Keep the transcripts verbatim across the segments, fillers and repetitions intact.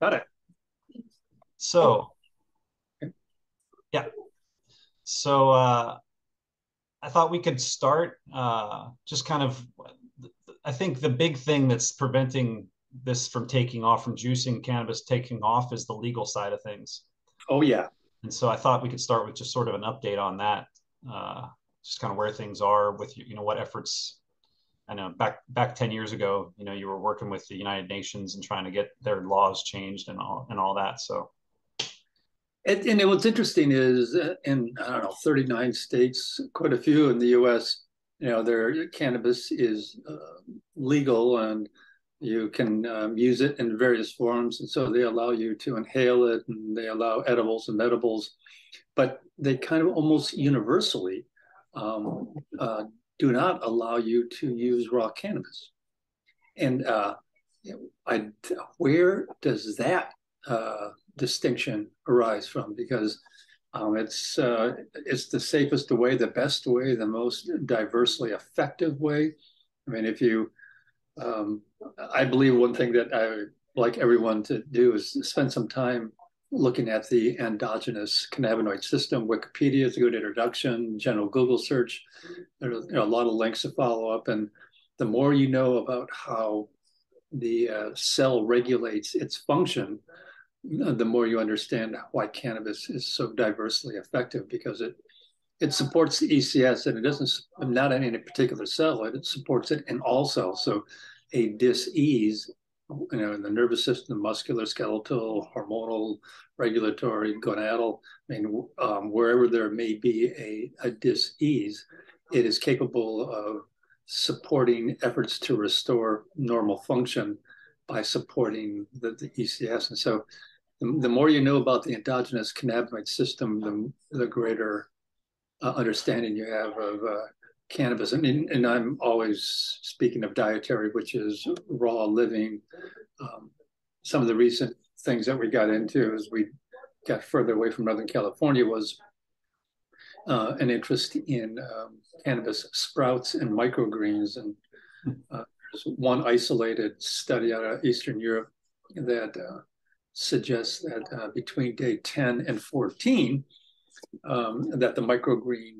Got it. So, yeah. So uh, I thought we could start uh, just kind of, I think the big thing that's preventing this from taking off, from juicing cannabis taking off, is the legal side of things. Oh, yeah. And so I thought we could start with just sort of an update on that, uh, just kind of where things are with, you know, what efforts. I know back back ten years ago, you know, you were working with the United Nations and trying to get their laws changed and all and all that. So, and, and what's interesting is in, I don't know, thirty-nine states, quite a few in the U S, you know, their cannabis is uh, legal and you can um, use it in various forms. And so they allow you to inhale it and they allow edibles and edibles, but they kind of almost universally um, uh, do not allow you to use raw cannabis. And uh, I, where does that uh, distinction arise from? Because um, it's, uh, it's the safest way, the best way, the most diversely effective way. I mean, if you, Um, I believe one thing that I would like everyone to do is spend some time looking at the endogenous cannabinoid system. Wikipedia is a good introduction, general Google search. There are, you know, a lot of links to follow up. And the more you know about how the uh, cell regulates its function, the more you understand why cannabis is so diversely effective, because it It supports the E C S, and it doesn't, not in any particular cell, it supports it in all cells. So a dis-ease, you know, in the nervous system, muscular, skeletal, hormonal, regulatory, gonadal, I mean, um, wherever there may be a, a dis-ease, it is capable of supporting efforts to restore normal function by supporting the, the E C S. And so the, the more you know about the endogenous cannabinoid system, the, the greater Uh, understanding you have of uh, cannabis. I mean, and I'm always speaking of dietary, which is raw living. Um, some of the recent things that we got into as we got further away from Northern California was uh, an interest in um, cannabis sprouts and microgreens. And uh, there's one isolated study out of Eastern Europe that uh, suggests that uh, between day ten and fourteen, Um, that the microgreen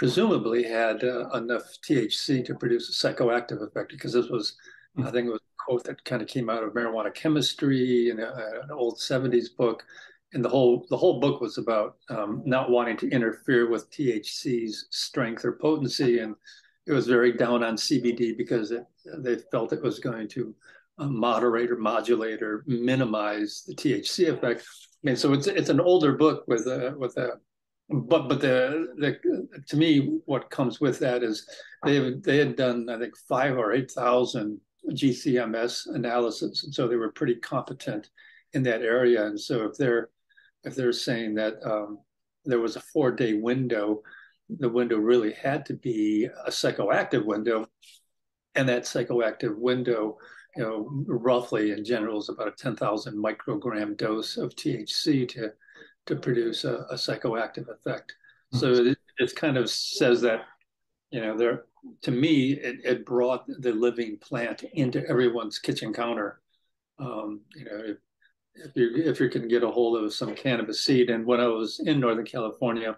presumably had uh, enough T H C to produce a psychoactive effect, because this was, I think it was a quote that kind of came out of marijuana chemistry in an old seventies book. And the whole the whole book was about um, not wanting to interfere with T H C's strength or potency. And it was very down on C B D because it, they felt it was going to uh, moderate or modulate or minimize the T H C effect. I mean, so it's it's an older book with a, with a, but but the the to me what comes with that is they they had done, I think, five or eight thousand G C M S analysis, and so they were pretty competent in that area. And so if they're if they're saying that um, there was a four day window, the window really had to be a psychoactive window, and that psychoactive window, you know, roughly in general is about a ten thousand microgram dose of T H C to to produce a, a psychoactive effect. Mm-hmm. So it, it kind of says that, you know, there, to me, it, it brought the living plant into everyone's kitchen counter. Um, you know, if, if you if you can get a hold of some cannabis seed. And when I was in Northern California,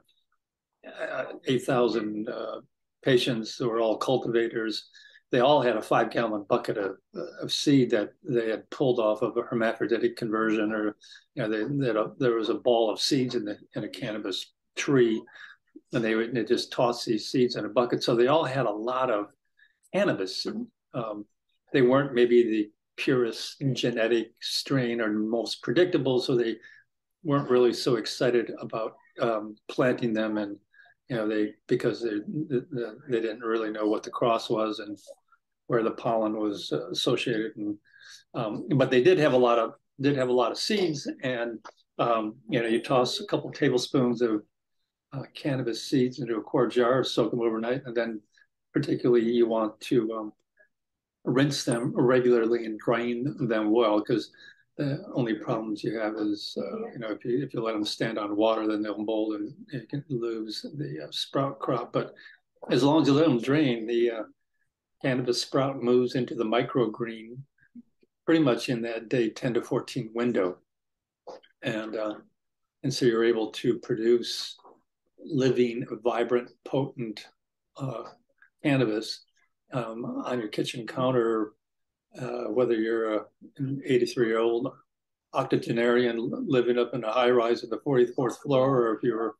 eight thousand uh, patients who were all cultivators, they all had a five-gallon bucket of, of seed that they had pulled off of a hermaphroditic conversion, or, you know, they, they had a, there was a ball of seeds in, the, in a cannabis tree, and they would they just toss these seeds in a bucket. So they all had a lot of cannabis. Um, they weren't maybe the purest genetic strain or most predictable, so they weren't really so excited about um, planting them, and, you know, they because they they didn't really know what the cross was and where the pollen was associated, and um, but they did have a lot of did have a lot of seeds, and um, you know, you toss a couple of tablespoons of uh, cannabis seeds into a quart jar, soak them overnight, and then particularly you want to um, rinse them regularly and drain them well, because the only problems you have is, uh, you know, if you if you let them stand on water, then they'll mold and you can lose the uh, sprout crop. But as long as you let them drain, the uh, cannabis sprout moves into the microgreen pretty much in that day ten to fourteen window. And, uh, and so you're able to produce living, vibrant, potent uh, cannabis um, on your kitchen counter, uh, whether you're a, an eighty-three-year-old octogenarian living up in a high-rise on the forty-fourth floor, or if you're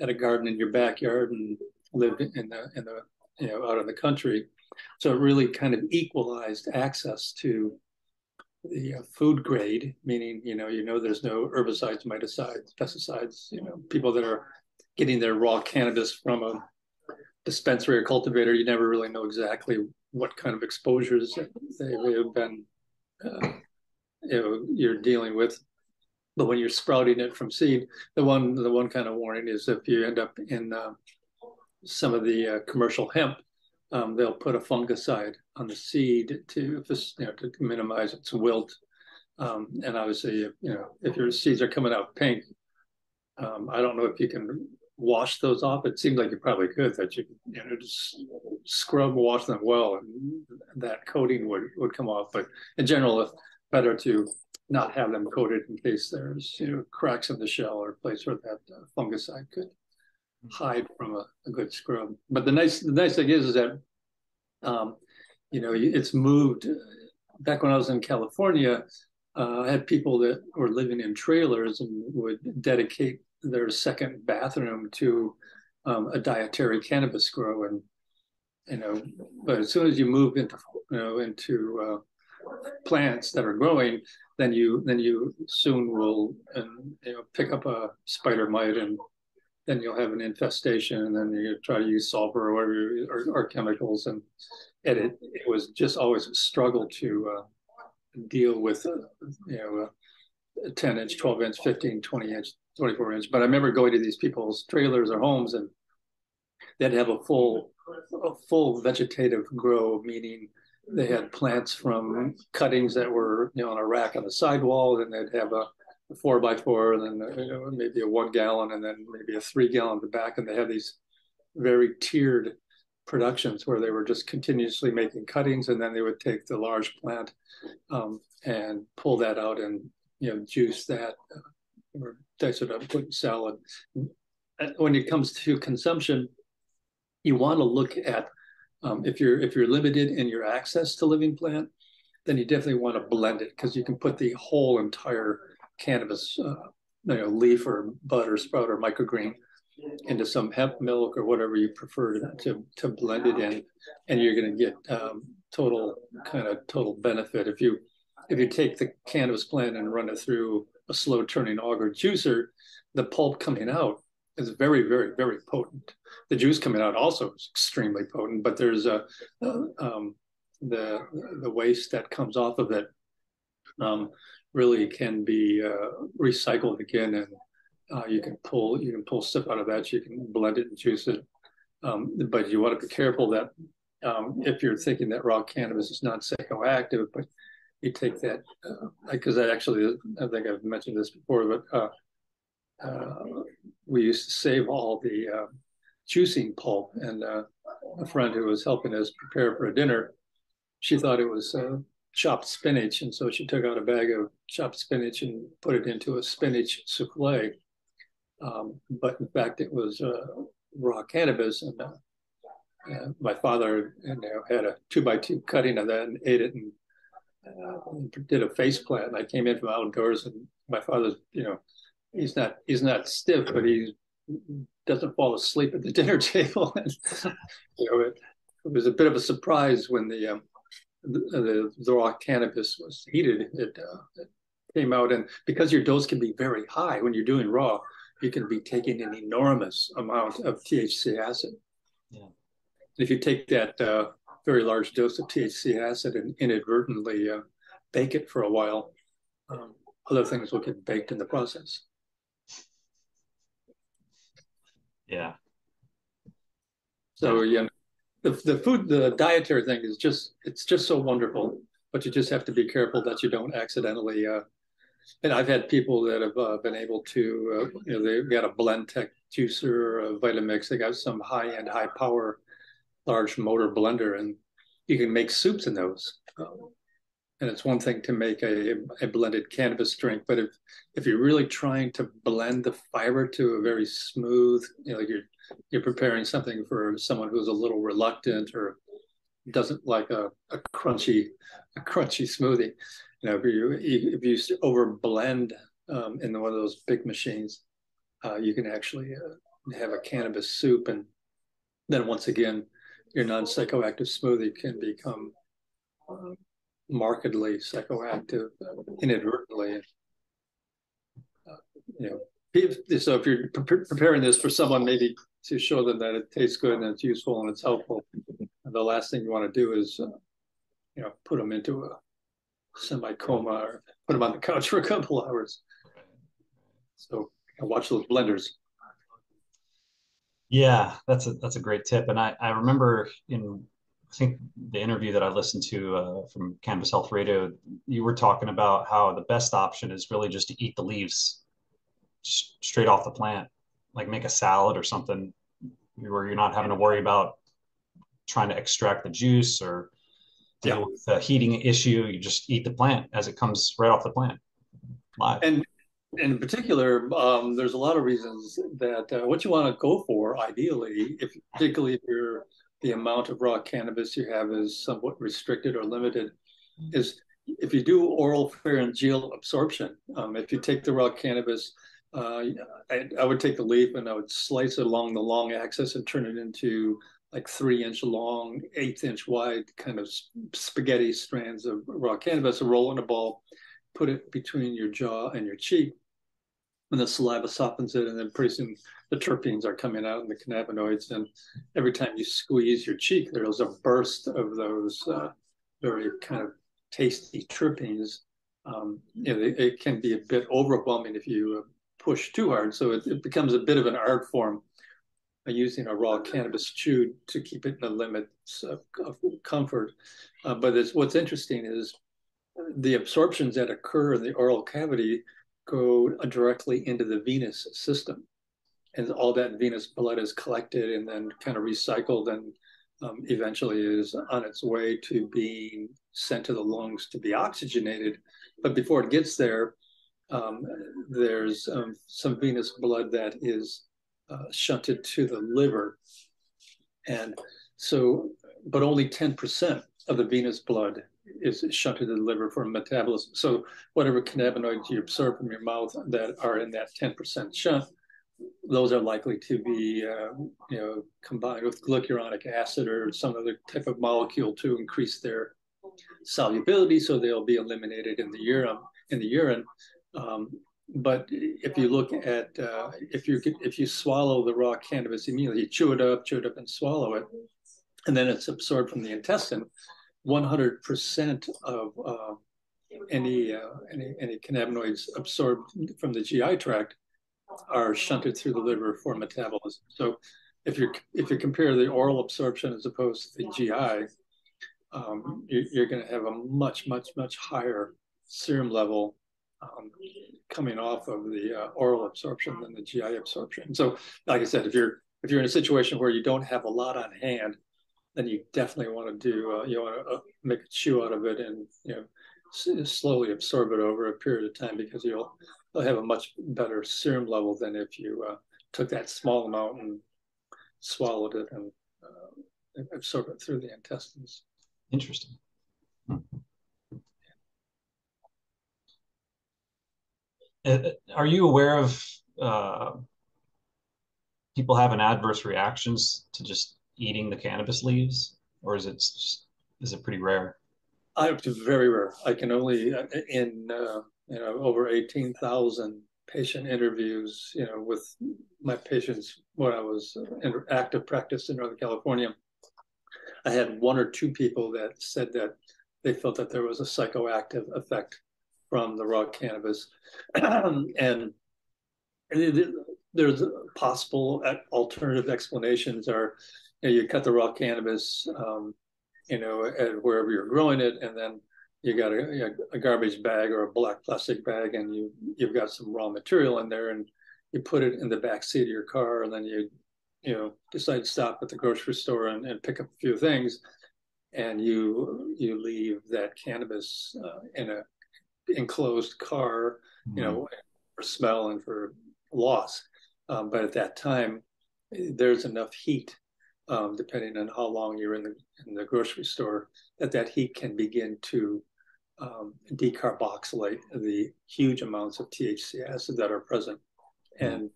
at a garden in your backyard and lived in the, in the, you know, out in the country. So it really kind of equalized access to the food grade, meaning, you know, you know, there's no herbicides, miticides, pesticides, you know, people that are getting their raw cannabis from a dispensary or cultivator, you never really know exactly what kind of exposures they have been, uh, you know, you're dealing with. But when you're sprouting it from seed, the one the one kind of warning is if you end up in uh, some of the uh, commercial hemp, um, they'll put a fungicide on the seed to, you know, to minimize its wilt. Um, and obviously, you know, if your seeds are coming out pink, um, I don't know if you can wash those off. It seems like you probably could, that you, you know, just scrub, wash them well, and that coating would, would come off. But in general, it's better to not have them coated in case there's, you know, cracks in the shell or a place where that uh, fungicide could hide from a, a good scrub. But the nice the nice thing is, is that, um, you know, it's moved. Back when I was in California, uh, I had people that were living in trailers and would dedicate their second bathroom to um, a dietary cannabis grow. And, you know, but as soon as you move into, you know, into uh, plants that are growing, then you then you soon will and, you know, pick up a spider mite, and then you'll have an infestation, and then you try to use sulfur or whatever, or, or chemicals, and, and it it was just always a struggle to uh, deal with, uh, you know, uh, ten inch, twelve inch, fifteen, twenty inch, twenty-four inch. But I remember going to these people's trailers or homes, and they'd have a full a full vegetative grow, meaning they had plants from cuttings that were, you know, on a rack on the sidewall, and they'd have a four by four, and then, you know, maybe a one gallon, and then maybe a three gallon at the back. And they have these very tiered productions where they were just continuously making cuttings, and then they would take the large plant um, and pull that out and, you know, juice that uh, or dice it up, put in salad. And when it comes to consumption, you want to look at um, if you're if you're limited in your access to living plant, then you definitely want to blend it, because you can put the whole entire cannabis uh, you know, leaf or bud or sprout or microgreen into some hemp milk or whatever you prefer to to, to blend it in, and you're going to get um, total kind of total benefit. If you if you take the cannabis plant and run it through a slow turning auger juicer, the pulp coming out is very, very, very potent. The juice coming out also is extremely potent, but there's a, a um, the the waste that comes off of it um, really can be uh, recycled again, and uh, you can pull you can pull stuff out of that. You can blend it and juice it, um, but you want to be careful that um, if you're thinking that raw cannabis is not psychoactive, but you take that because uh, I actually I think I've mentioned this before, but. Uh, Uh, we used to save all the uh, juicing pulp, and uh, a friend who was helping us prepare for a dinner, she thought it was uh, chopped spinach, and so she took out a bag of chopped spinach and put it into a spinach souffle. Um, but in fact, it was uh, raw cannabis, and uh, uh, my father and, you know, had a two-by-two cutting of that and ate it, and uh, did a face plant. And I came in from outdoors, and my father's, you know, He's not he's not stiff, but he doesn't fall asleep at the dinner table. And, you know, it, it was a bit of a surprise when the um, the, the raw cannabis was heated. It, uh, it came out, and because your dose can be very high when you're doing raw, you can be taking an enormous amount of T H C acid. Yeah. And if you take that uh, very large dose of T H C acid and inadvertently uh, bake it for a while, um, other things will get baked in the process. Yeah. So yeah, the the food, the dietary thing is just it's just so wonderful, but you just have to be careful that you don't accidentally. Uh, and I've had people that have uh, been able to, uh, you know, they've got a Blendtec juicer, or a Vitamix. They got some high end, high power, large motor blender, and you can make soups in those. Um, And it's one thing to make a, a blended cannabis drink, but if, if you're really trying to blend the fiber to a very smooth, you know, like you're you're preparing something for someone who's a little reluctant or doesn't like a, a crunchy a crunchy smoothie, you know, if you if you over blend um, in one of those big machines, uh, you can actually uh, have a cannabis soup, and then once again, your non-psychoactive smoothie can become Uh, markedly psychoactive uh, inadvertently. Uh, you know, if, so if you're pre- preparing this for someone, maybe to show them that it tastes good and it's useful and it's helpful, the last thing you want to do is, uh, you know, put them into a semi-coma or put them on the couch for a couple hours. So watch those blenders. Yeah, that's a that's a great tip, and I I remember in, I think the interview that I listened to uh, from Cannabis Health Radio, you were talking about how the best option is really just to eat the leaves sh- straight off the plant, like make a salad or something where you're not having to worry about trying to extract the juice or deal yeah. with a heating issue. You just eat the plant as it comes right off the plant live. And in particular, um, there's a lot of reasons that uh, what you want to go for, ideally, if particularly if you're the amount of raw cannabis you have is somewhat restricted or limited, is if you do oral pharyngeal absorption. Um, if you take the raw cannabis, uh, I, I would take the leaf and I would slice it along the long axis and turn it into like three inch long, eighth inch wide kind of spaghetti strands of raw cannabis, roll in a ball, put it between your jaw and your cheek, and the saliva softens it, and then pretty soon the terpenes are coming out and the cannabinoids, and every time you squeeze your cheek, there's a burst of those uh, very kind of tasty terpenes. Um, you know, it, it can be a bit overwhelming if you push too hard, so it, it becomes a bit of an art form uh, using a raw cannabis chew to keep it in the limits of, of comfort. Uh, but it's, what's interesting is the absorptions that occur in the oral cavity go directly into the venous system, and all that venous blood is collected and then kind of recycled, and um, eventually is on its way to being sent to the lungs to be oxygenated. But before it gets there, um, there's um, some venous blood that is uh, shunted to the liver, and so, but only ten percent of the venous blood is shunted to the liver for metabolism. So whatever cannabinoids you absorb from your mouth that are in that ten percent shunt, those are likely to be uh, you know, combined with glucuronic acid or some other type of molecule to increase their solubility, so they'll be eliminated in the urine. In the urine. Um, but if you look at, uh, if you if you swallow the raw cannabis immediately, you chew it up, chew it up and swallow it, and then it's absorbed from the intestine, one hundred percent of uh, any, uh, any any cannabinoids absorbed from the G I tract are shunted through the liver for metabolism. So if you if you compare the oral absorption as opposed to the G I, um, you, you're going to have a much, much, much higher serum level um, coming off of the uh, oral absorption than the G I absorption. So like I said, if you're if you're in a situation where you don't have a lot on hand, then you definitely want to do, uh, you want to uh, make a chew out of it and, you know, s- slowly absorb it over a period of time, because you'll, you'll have a much better serum level than if you uh, took that small amount and swallowed it and uh, absorbed it through the intestines. Interesting. Hmm. Uh, are you aware of uh, people having adverse reactions to just eating the cannabis leaves, or is it is it pretty rare? I, it's very rare. I can only in uh, you know over eighteen thousand patient interviews, you know, with my patients when I was in active practice in Northern California, I had one or two people that said that they felt that there was a psychoactive effect from the raw cannabis, and there's possible alternative explanations are, you know, you cut the raw cannabis, um, you know, at wherever you're growing it, and then you got a, a garbage bag or a black plastic bag, and you you've got some raw material in there, and you put it in the back seat of your car, and then you you know decide to stop at the grocery store and, and pick up a few things, and you you leave that cannabis uh, in a enclosed car, you know, mm-hmm. for smell and for loss. Um, but at that time, there's enough heat, um, depending on how long you're in the in the grocery store, that that heat can begin to um, decarboxylate the huge amounts of T H C acid that are present. And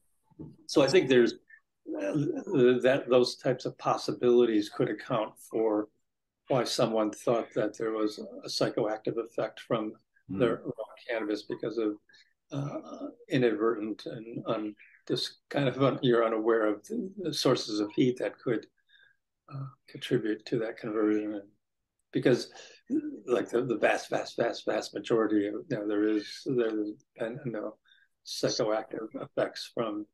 so I think there's uh, that those types of possibilities could account for why someone thought that there was a psychoactive effect from the raw cannabis, because of uh, inadvertent and um, just kind of un, you're unaware of the, the sources of heat that could uh, contribute to that conversion. And because, like the, the vast, vast, vast, vast majority of, you know, there is there's been no psychoactive effects from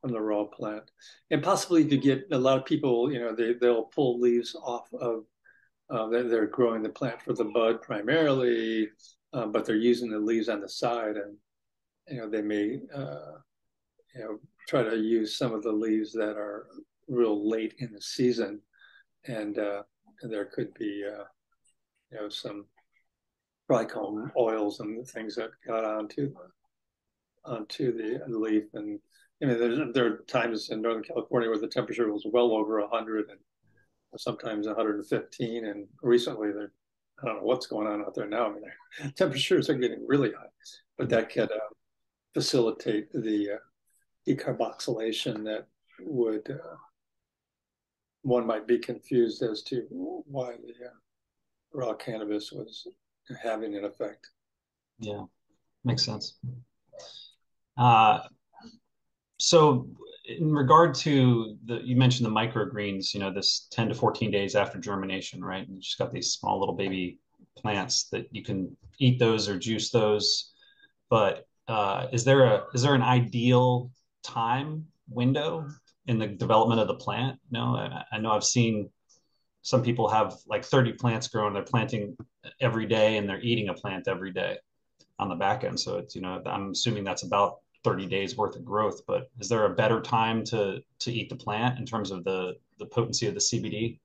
from the raw plant, and possibly to get a lot of people, you know, they they'll pull leaves off of. Uh, they're, they're growing the plant for the bud primarily, uh, but they're using the leaves on the side, and you know they may uh, you know try to use some of the leaves that are real late in the season, and uh, there could be uh, you know some trichome oils and things that got onto the, onto the leaf, and I mean there, there are times in Northern California where the temperature was well over a hundred and sometimes one hundred fifteen, and recently they're, I don't know what's going on out there now. I mean, their temperatures are getting really high, but that could uh, facilitate the uh, decarboxylation that would, uh, one might be confused as to why the uh, raw cannabis was having an effect. Yeah, makes sense. Uh, so in regard to the, you mentioned the microgreens, you know, this ten to fourteen days after germination, right? And you just got these small little baby plants that you can eat those or juice those. But uh, is there a is there an ideal time window in the development of the plant? No, I, I know I've seen some people have like thirty plants growing. They're planting every day and they're eating a plant every day on the back end. So it's, you know, I'm assuming that's about thirty days worth of growth, but is there a better time to to eat the plant in terms of the the potency of the C B D?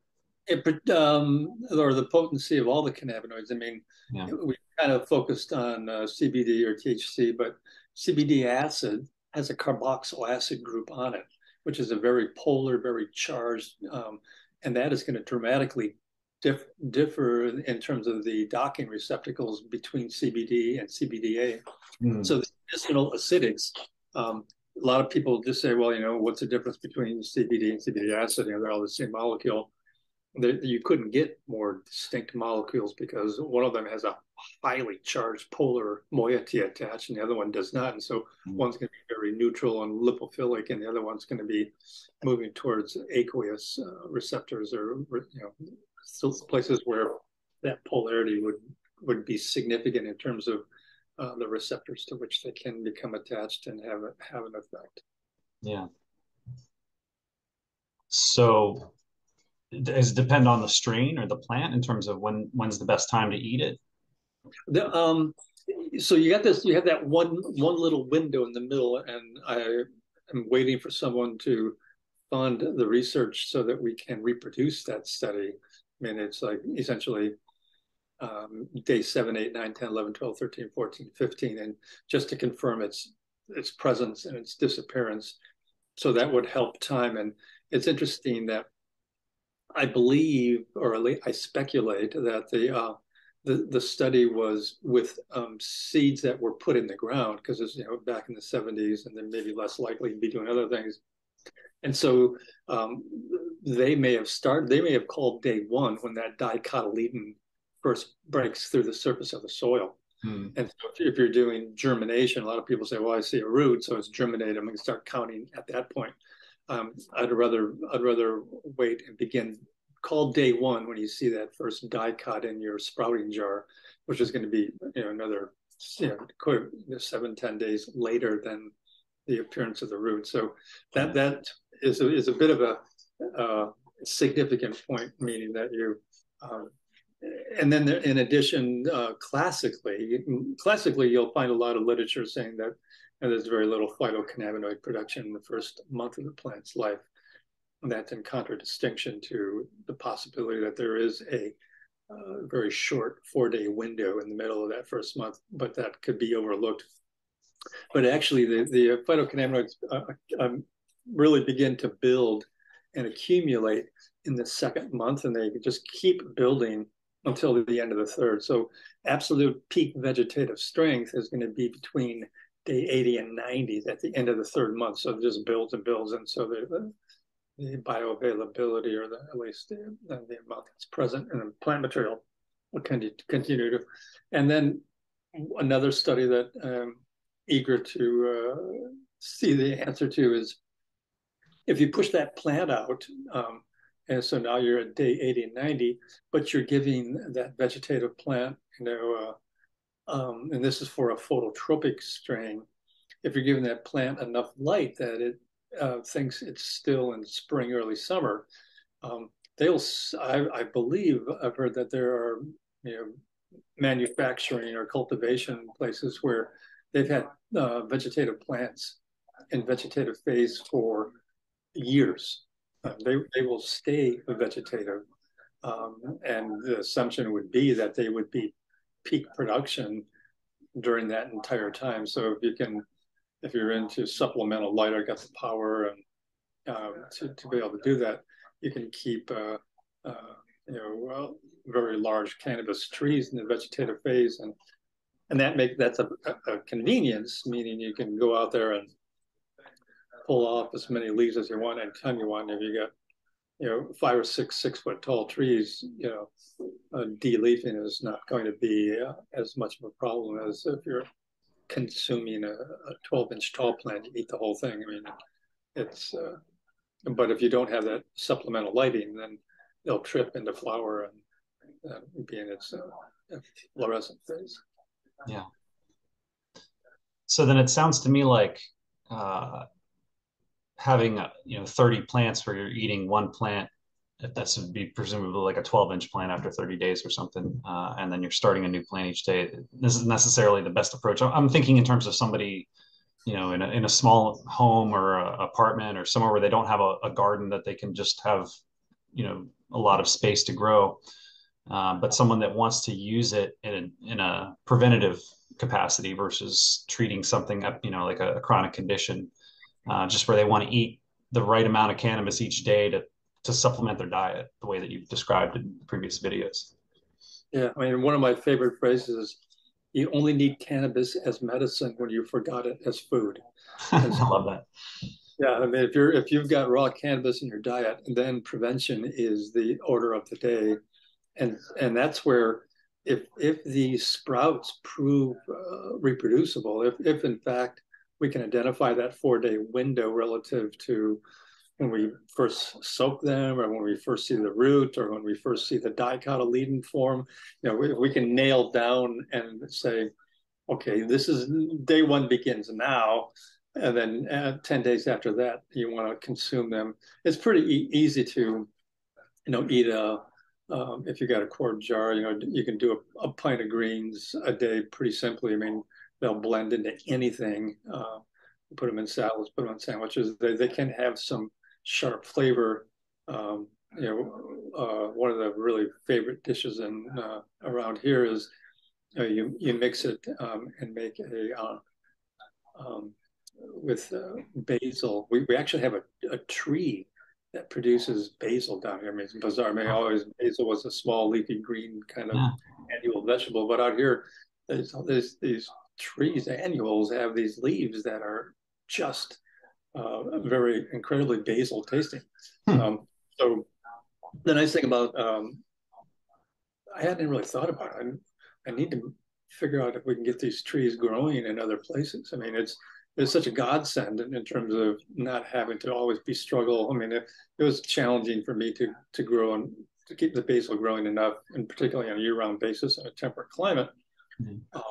It, um, or the potency of all the cannabinoids. I mean, yeah. we kind of focused on uh, C B D or T H C, but C B D acid has a carboxyl acid group on it, which is a very polar, very charged, um, and that is going to dramatically diff differ in terms of the docking receptacles between C B D and C B D A. Mm. So the medicinal acidics, um, a lot of people just say, well, you know, what's the difference between C B D and C B D acid? You know, they're all the same molecule. They're, you couldn't get more distinct molecules because one of them has a highly charged polar moiety attached and the other one does not. And so mm. one's going to be very neutral and lipophilic and the other one's going to be moving towards aqueous uh, receptors or, you know, still places where that polarity would, would be significant in terms of Uh, the receptors to which they can become attached and have a, have an effect. Yeah. So does it depend on the strain or the plant in terms of when when's the best time to eat it? The, um, so you got this. You have that one one little window in the middle, and I am waiting for someone to fund the research so that we can reproduce that study. I mean, it's like essentially. Um, day seven, eight, nine, ten, eleven, twelve, thirteen, fourteen, fifteen, and just to confirm its its presence and its disappearance. So that would help time. And it's interesting that I believe, or at least I speculate, that the uh, the, the study was with um, seeds that were put in the ground because it's, you know, back in the seventies and then maybe less likely to be doing other things. And so um, they may have started, they may have called day one when that dicotyledon first breaks through the surface of the soil. Hmm. And so if you're doing germination, a lot of people say, well, I see a root, so it's germinated. I'm going to start counting at that point. Um, I'd rather I'd rather wait and begin, call day one when you see that first dicot in your sprouting jar, which is going to be, you know, another, you know, seven, ten days later than the appearance of the root. So that that is a, is a bit of a uh, significant point, meaning that you, um, and then, in addition, uh, classically, classically, you'll find a lot of literature saying that, you know, there's very little phytocannabinoid production in the first month of the plant's life. And that's in contradistinction to the possibility that there is a uh, very short four-day window in the middle of that first month, but that could be overlooked. But actually, the, the phytocannabinoids uh, um, really begin to build and accumulate in the second month, and they just keep building until the end of the third. So absolute peak vegetative strength is going to be between day eighty and ninety at the end of the third month. So it just builds and builds. And so the, the bioavailability, or the, at least the, the amount that's present in the plant material, will continue to. And then another study that I'm eager to uh, see the answer to is, if you push that plant out, um, and so now you're at day eighty and ninety, but you're giving that vegetative plant, you know, uh, um, and this is for a phototropic strain, if you're giving that plant enough light that it uh, thinks it's still in spring, early summer, um, they'll, I, I believe, I've heard that there are, you know, manufacturing or cultivation places where they've had uh, vegetative plants in vegetative phase for years. Um, they they will stay vegetative, um, and the assumption would be that they would be peak production during that entire time. So if you can, if you're into supplemental light or got the power and uh, to to be able to do that, you can keep uh, uh, you know well, very large cannabis trees in the vegetative phase, and and that make that's a, a convenience, meaning you can go out there and pull off as many leaves as you want, any time you want. If you got, you know, five or six six-foot tall trees, you know, uh, de-leafing is not going to be uh, as much of a problem as if you're consuming a twelve-inch tall plant. You eat the whole thing. I mean, it's. Uh, but if you don't have that supplemental lighting, then they'll trip into flower and uh, be in its uh, fluorescent phase. Yeah. So then it sounds to me like. Uh... having, a, you know, thirty plants where you're eating one plant, that would be presumably like a twelve inch plant after thirty days or something. Uh, and then you're starting a new plant each day. This isn't necessarily the best approach. I'm thinking in terms of somebody, you know, in a, in a small home or a apartment or somewhere where they don't have a, a garden that they can just have, you know, a lot of space to grow. Uh, but someone that wants to use it in a, in a preventative capacity versus treating something up, you know, like a, a chronic condition. Uh, just where they want to eat the right amount of cannabis each day to, to supplement their diet the way that you've described in previous videos. Yeah, I mean, one of my favorite phrases is, you only need cannabis as medicine when you forgot it as food. I love that. Yeah, I mean, if you're if you've got raw cannabis in your diet, then prevention is the order of the day, and and that's where if if the sprouts prove uh, reproducible, if if in fact we can identify that four-day window relative to when we first soak them, or when we first see the root, or when we first see the dicotyledon form. You know, we, we can nail down and say, okay, this is day one begins now, and then uh, ten days after that, you want to consume them. It's pretty e easy to, you know, eat a, um, if you got a quart jar, you know, you can do a, a pint of greens a day pretty simply. I mean, they'll blend into anything. Uh, put them in salads, put them in sandwiches. They they can have some sharp flavor. Um, you know, uh, one of the really favorite dishes in uh, around here is you know, you, you mix it um, and make a uh, um, with uh, basil. We we actually have a, a tree that produces basil down here. I mean, it's bizarre. I mean, always basil was a small leafy green kind of yeah. annual vegetable, but out here there's there's these trees, annuals have these leaves that are just uh, very incredibly basil tasting. Hmm. Um, so the nice thing about, um, I hadn't really thought about it. I, I need to figure out if we can get these trees growing in other places. I mean, it's it's such a godsend in, in terms of not having to always be struggle. I mean, it, it was challenging for me to, to grow and to keep the basil growing enough, and particularly on a year-round basis in a temperate climate. Hmm. Um,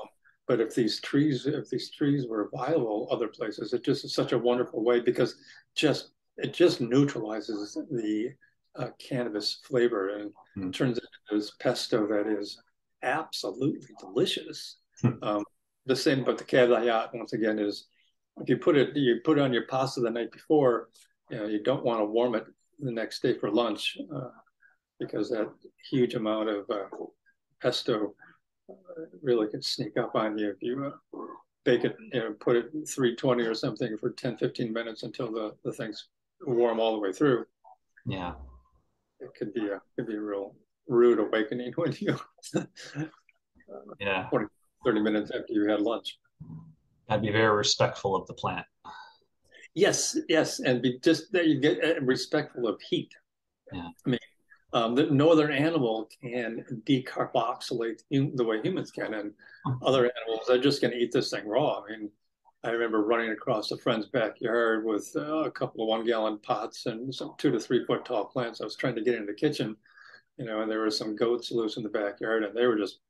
But if these trees, if these trees were viable other places, it just is such a wonderful way, because just it just neutralizes the uh, cannabis flavor and mm. turns it into this pesto that is absolutely delicious. Mm. Um, the same, but the caveat once again is, if you put it, you put it on your pasta the night before, you know, you don't want to warm it the next day for lunch uh, because that huge amount of uh, pesto uh, really could sneak up on you if you uh, bake it, you know, put it three twenty or something for ten, fifteen minutes until the, the thing's warm all the way through. Yeah. It could be a, could be a real rude awakening when you, uh, yeah. twenty, thirty minutes after you had lunch. I'd be very respectful of the plant. Yes, yes. And be just that you get respectful of heat. Yeah. I mean, um, that no other animal can decarboxylate the way humans can. And other animals are just going to eat this thing raw. I mean, I remember running across a friend's backyard with uh, a couple of one-gallon pots and some two to three-foot tall plants. I was trying to get in the kitchen, you know, and there were some goats loose in the backyard, and they were just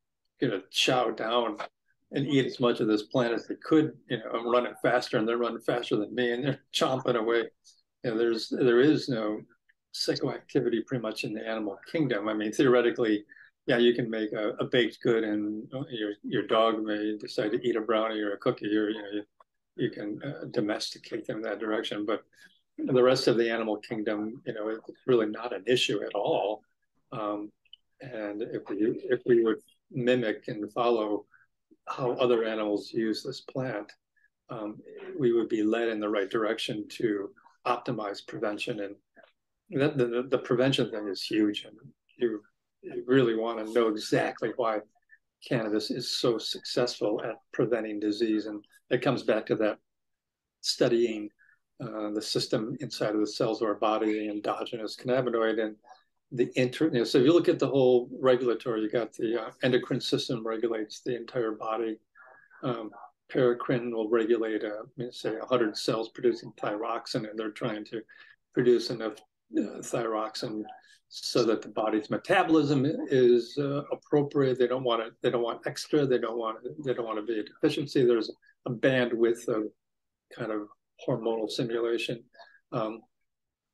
going to chow down and eat as much of this plant as they could, you know, and running faster, and they're running faster than me, and they're chomping away. And there's there is no psychoactivity pretty much in the animal kingdom. I mean, theoretically, yeah, you can make a, a baked good, and your your dog may decide to eat a brownie or a cookie, or you know. You, you can uh, domesticate them in that direction, but the rest of the animal kingdom, you know, it's really not an issue at all. Um, and if we, if we would mimic and follow how other animals use this plant, um, we would be led in the right direction to optimize prevention. And that, the, the prevention thing is huge. And you, you really want to know exactly why cannabis is so successful at preventing disease, and it comes back to that studying uh, the system inside of the cells of our body, the endogenous cannabinoid, and the inter. So if you look at the whole regulatory, you got the uh, endocrine system regulates the entire body. Um, paracrine will regulate, uh, say, one hundred cells producing thyroxin, and they're trying to produce enough uh, thyroxin so that the body's metabolism is uh, appropriate. They don't want it. They don't want extra. They don't want. They don't want to be a deficiency. There's a bandwidth of kind of hormonal stimulation. Um,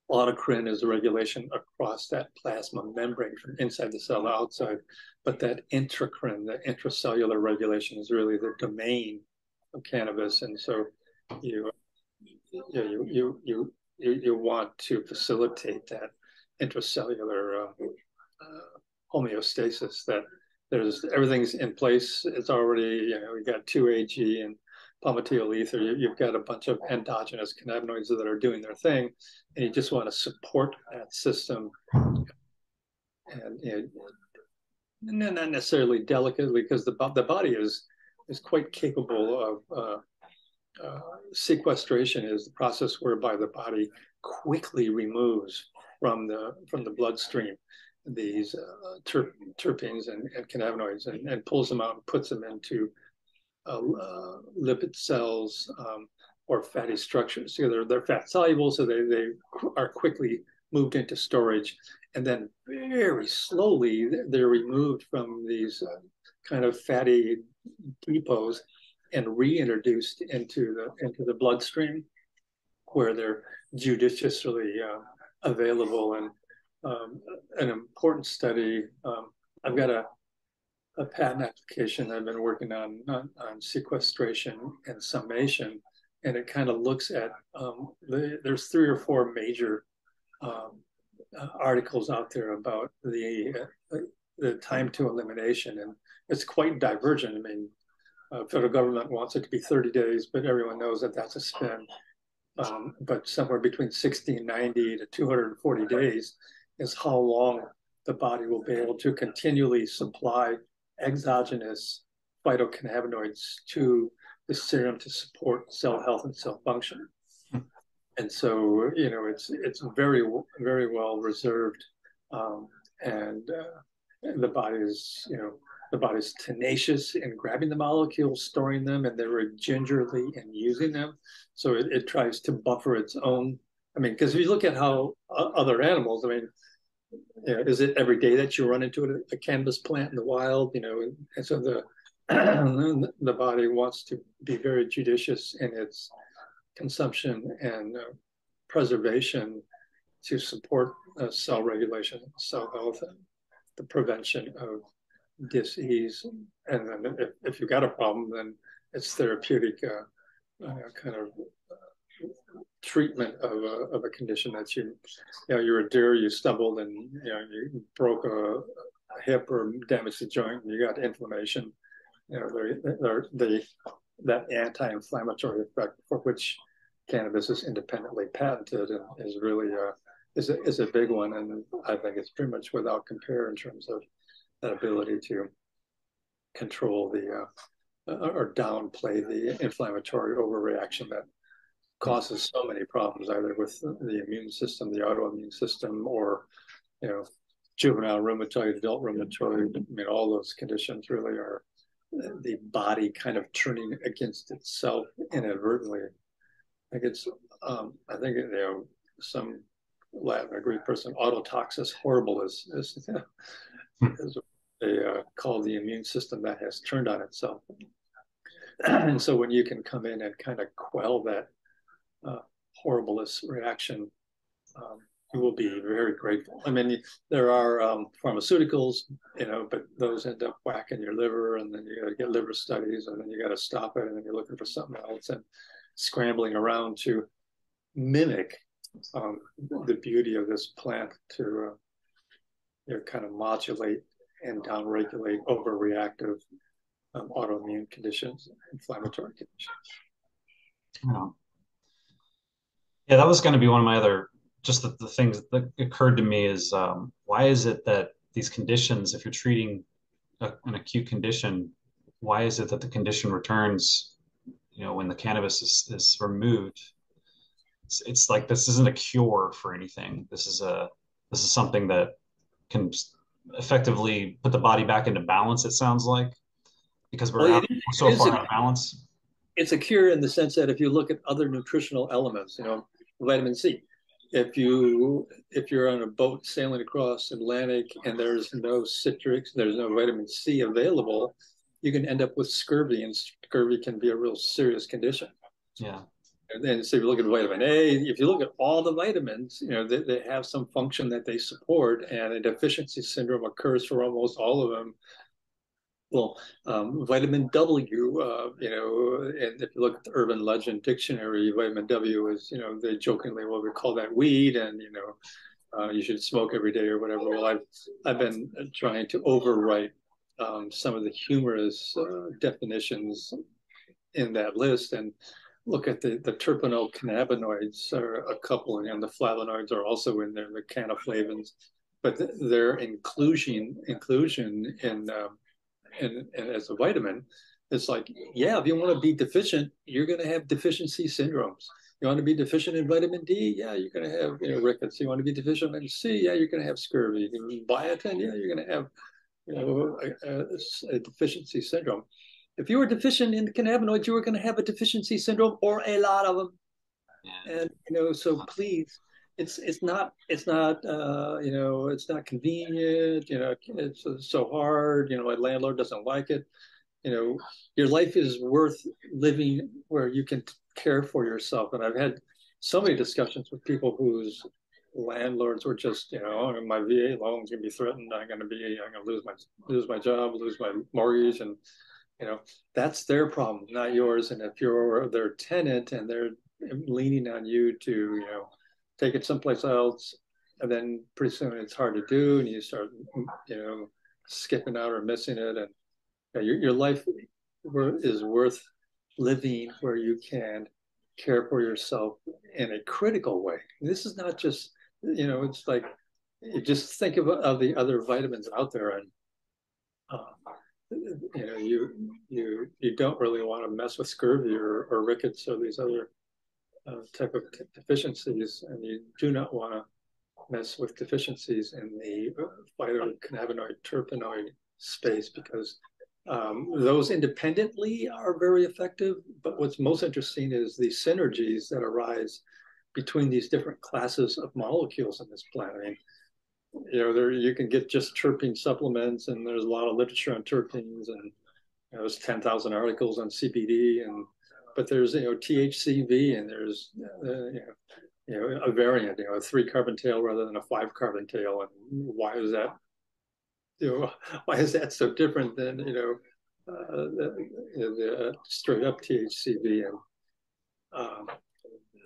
Autocrine is a regulation across that plasma membrane from inside the cell to outside, but that intracrine, the intracellular regulation, is really the domain of cannabis. And so you, you you you you you, you want to facilitate that intracellular uh, uh, homeostasis, that there's everything's in place. It's already, you know, we got two A G and palmitiol ether. You, you've got a bunch of endogenous cannabinoids that are doing their thing, and you just want to support that system, and you know, not necessarily delicately, because the the body is is quite capable of uh, uh, sequestration. Is the process whereby the body quickly removes from the from the bloodstream these uh, ter terpenes and, and cannabinoids, and, and pulls them out and puts them into uh, uh, lipid cells um, or fatty structures. So they're, they're fat soluble, so they, they are quickly moved into storage, and then very slowly they're removed from these uh, kind of fatty depots and reintroduced into the into the bloodstream, where they're judiciously uh, available. And um, an important study, um, I've got a, a patent application I've been working on, on on sequestration and summation, and it kind of looks at, um, the, there's three or four major um, uh, articles out there about the, uh, the time to elimination, and it's quite divergent. I mean, uh, federal government wants it to be thirty days, but everyone knows that that's a spin. Um, but somewhere between sixty, ninety to two hundred forty days is how long the body will be able to continually supply exogenous phytocannabinoids to the serum to support cell health and cell function. And so, you know, it's it's very, very well reserved, um, and uh, the body is, you know, the body's tenacious in grabbing the molecules, storing them, and they're very gingerly in using them. So it, it tries to buffer its own. I mean, because if you look at how uh, other animals, I mean, you know, is it every day that you run into a, a cannabis plant in the wild? You know, and, and so the the body wants to be very judicious in its consumption and uh, preservation to support uh, cell regulation, cell health, and the prevention of disease. And then if, if you've got a problem, then it's therapeutic uh, uh, kind of uh, treatment of a, of a condition that you, you know, you're a deer, you stumbled and, you know, you broke a hip or damaged a joint and you got inflammation, you know, they're, they're, they, that anti-inflammatory effect for which cannabis is independently patented and is really a, is a, is a big one. And I think it's pretty much without compare in terms of that ability to control the, uh, or downplay the inflammatory overreaction that causes so many problems, either with the immune system, the autoimmune system, or, you know, juvenile rheumatoid, adult rheumatoid. I mean, all those conditions really are the body kind of turning against itself inadvertently. I think it's, um, I think, you know, some Latin or Greek person, autotoxis horribilis, is, you know, is what they uh, call the immune system that has turned on itself. And so when you can come in and kind of quell that uh, horribilis reaction, um, you will be very grateful. I mean, there are um, pharmaceuticals, you know, but those end up whacking your liver, and then you got to get liver studies, and then you got to stop it, and then you're looking for something else, and scrambling around to mimic um, the beauty of this plant to uh, you know, kind of modulate and downregulate overreactive um, autoimmune conditions, inflammatory conditions. Oh. Yeah, that was going to be one of my other, just the, the things that occurred to me is um, why is it that these conditions, if you're treating a, an acute condition, why is it that the condition returns? You know, when the cannabis is, is removed, it's, it's like, this isn't a cure for anything. This is a, this is something that can effectively put the body back into balance. It sounds like, because we're, well, out, we're so far a, out of balance. It's a cure in the sense that if you look at other nutritional elements, you know, vitamin C, if you, if you're on a boat sailing across Atlantic and there's no citrics, there's no vitamin C available, you can end up with scurvy, and scurvy can be a real serious condition. Yeah. And then, so if you look at vitamin A, if you look at all the vitamins, you know, they, they have some function that they support, and a deficiency syndrome occurs for almost all of them. Well, um, vitamin W, uh, you know, and if you look at the Urban Legend Dictionary, vitamin W is, you know, they jokingly, well, we call that weed, and, you know, uh, you should smoke every day or whatever. Well, I've, I've been trying to overwrite Um, some of the humorous uh, definitions in that list, and look at the, the terpenocannabinoids are a couple, and the flavonoids are also in there, the cannaflavins, but th their inclusion inclusion in, um, in, in as a vitamin, it's like, yeah, if you want to be deficient, you're going to have deficiency syndromes. You want to be deficient in vitamin D? Yeah, you're going to have, you know, rickets. You want to be deficient in C? Yeah, you're going to have scurvy. Biotin? Yeah, you're going to have, you know, a, a, a deficiency syndrome. If you were deficient in the cannabinoids, you were going to have a deficiency syndrome, or a lot of them. Yeah. And, you know, so please, it's it's not it's not uh, you know, it's not convenient. You know, it's, it's so hard. You know, my landlord doesn't like it. You know, your life is worth living where you can care for yourself. And I've had so many discussions with people whose landlords were just, you know, my V A loan's gonna be threatened. I'm gonna be, I'm gonna lose my lose my job, lose my mortgage, and, you know, that's their problem, not yours. And if you're their tenant and they're leaning on you to, you know, take it someplace else, and then pretty soon it's hard to do, and you start, you know, skipping out or missing it, and you know, your your life is worth living where you can care for yourself in a critical way. This is not just, you know, it's like, you just think of, of the other vitamins out there, and um, you know, you you you don't really want to mess with scurvy or, or rickets or these other uh, type of deficiencies, and you do not want to mess with deficiencies in the phytocannabinoid terpenoid space, because um, those independently are very effective. But what's most interesting is the synergies that arise between these different classes of molecules on this planet. I mean, you know, there you can get just terpene supplements, and there's a lot of literature on terpenes, and you know, there's ten thousand articles on C B D, and but there's, you know, T H C V, and there's uh, you know, you know, a variant, you know, a three carbon tail rather than a five carbon tail, and why is that? You know, why is that so different than, you know, uh, the, the straight up T H C V? And um,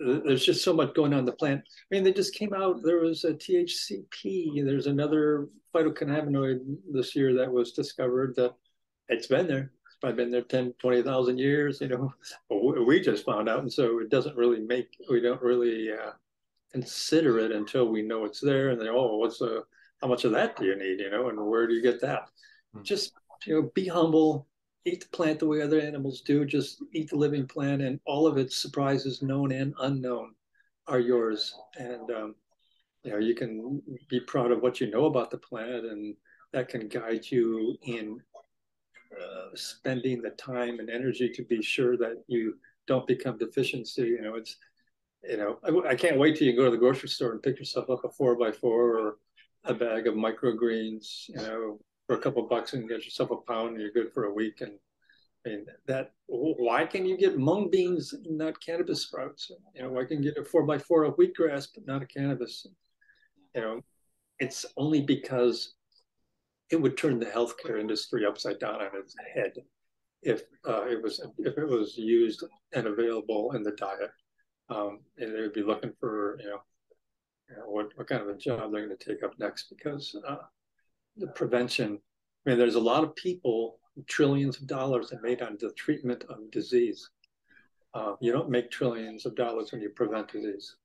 there's just so much going on in the plant. I mean, they just came out, there was a T H C P, there's another phytocannabinoid this year that was discovered that it's been there. It's probably been there ten, twenty thousand years, you know. We just found out, and so it doesn't really make, we don't really uh, consider it until we know it's there. And then, oh, what's the, how much of that do you need, you know, and where do you get that? Mm-hmm. Just, you know, be humble. Eat the plant the way other animals do. Just eat the living plant, and all of its surprises, known and unknown, are yours. And um, you know, you can be proud of what you know about the plant, and that can guide you in uh, spending the time and energy to be sure that you don't become deficiency. You know, it's you know, I, I can't wait till you go to the grocery store and pick yourself up a four by four or a bag of microgreens. You know. For a couple of bucks and get yourself a pound, and you're good for a week. And I mean, that why can you get mung beans and not cannabis sprouts? You know, why can you get a four by four of wheatgrass but not a cannabis? You know, it's only because it would turn the healthcare industry upside down on its head if uh, it was if it was used and available in the diet. Um, and they would be looking for you know, you know what what kind of a job they're going to take up next, because. Uh, The prevention. I mean, there's a lot of people, trillions of dollars are made on the treatment of disease. Uh, you don't make trillions of dollars when you prevent disease.